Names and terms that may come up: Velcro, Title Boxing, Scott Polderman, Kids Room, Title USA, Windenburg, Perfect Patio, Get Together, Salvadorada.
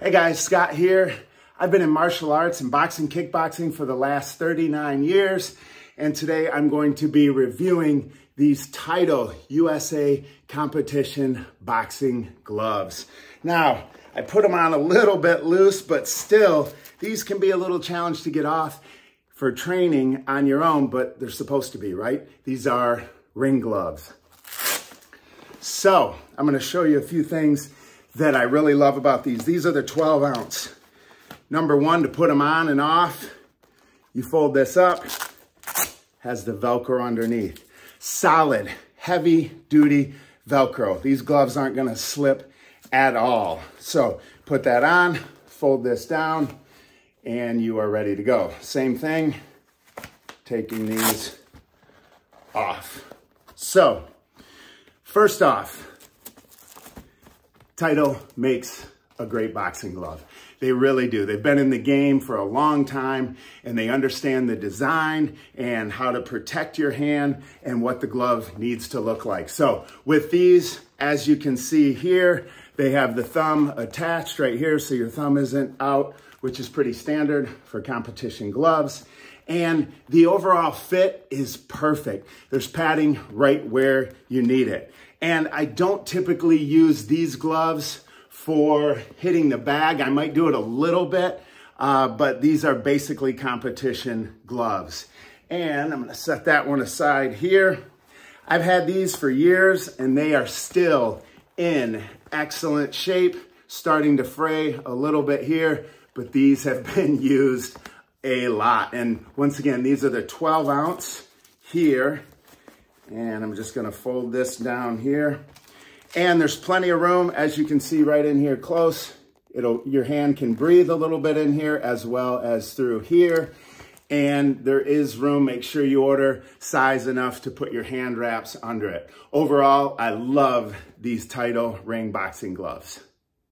Hey guys, Scott here. I've been in martial arts and boxing, kickboxing for the last 39 years, and today I'm going to be reviewing these Title USA competition boxing gloves. Now, I put them on a little bit loose, but still, these can be a little challenge to get off for training on your own, but they're supposed to be, right? These are ring gloves. So, I'm gonna show you a few things that I really love about these. These are the 12 ounce. Number one, to put them on and off, you fold this up, has the Velcro underneath. Solid, heavy duty Velcro. These gloves aren't gonna slip at all. So put that on, fold this down, and you are ready to go. Same thing, taking these off. So, first off, Title makes a great boxing glove. They really do. They've been in the game for a long time, and they understand the design and how to protect your hand and what the glove needs to look like. So with these, as you can see here, they have the thumb attached right here, so your thumb isn't out, which is pretty standard for competition gloves. And the overall fit is perfect. There's padding right where you need it. And I don't typically use these gloves for hitting the bag. I might do it a little bit, but these are basically competition gloves. And I'm gonna set that one aside here. I've had these for years and they are still in excellent shape, starting to fray a little bit here, but these have been used a lot. And once again, these are the 12 ounce here. And I'm just gonna fold this down here. And there's plenty of room, as you can see right in here close. Your hand can breathe a little bit in here as well as through here. And there is room. Make sure you order size enough to put your hand wraps under it. Overall, I love these Title ring boxing gloves.